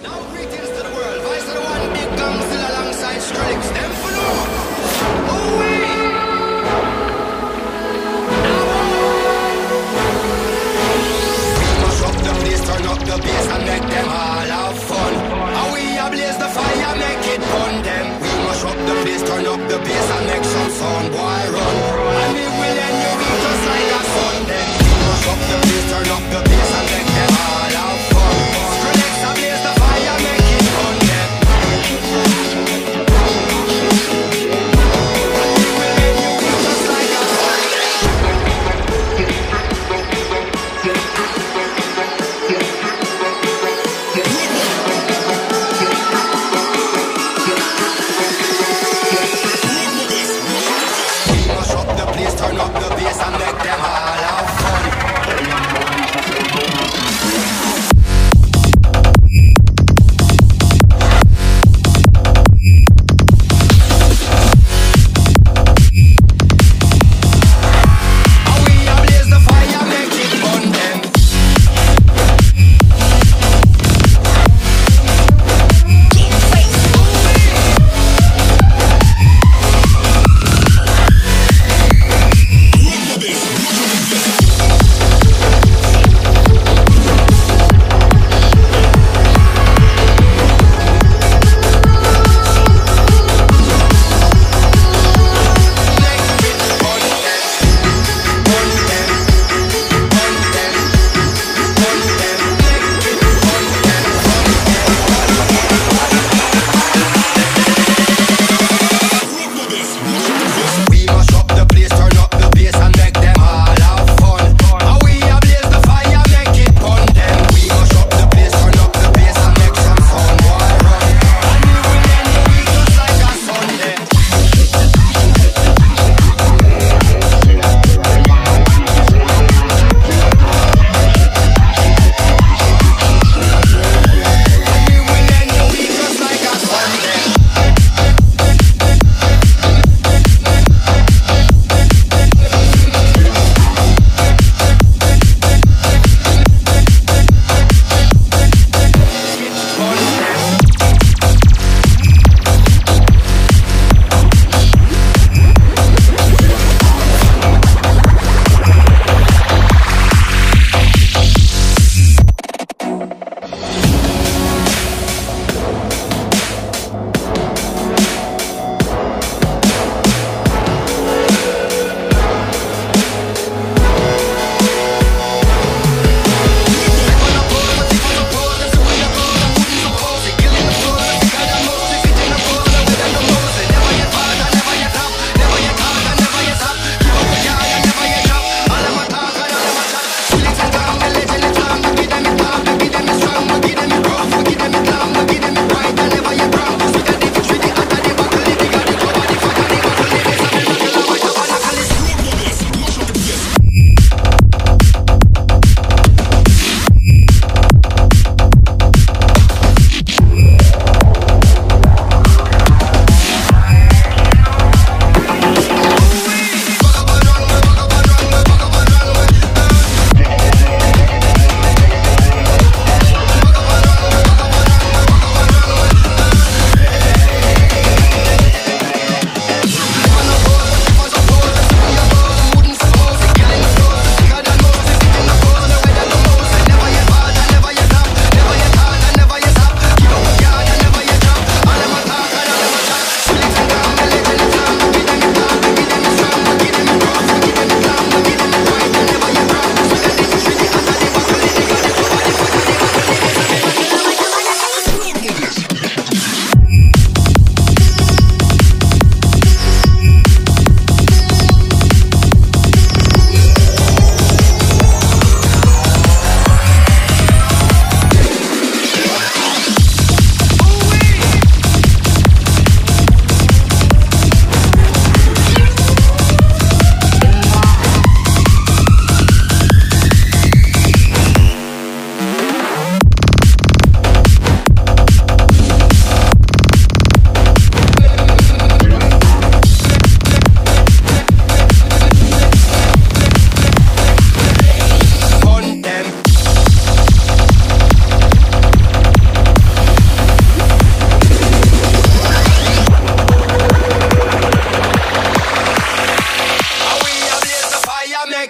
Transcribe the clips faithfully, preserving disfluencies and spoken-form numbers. Turn up the bass and make them all have fun. Skrillex ablaze the fire, make it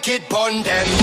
make it burn them.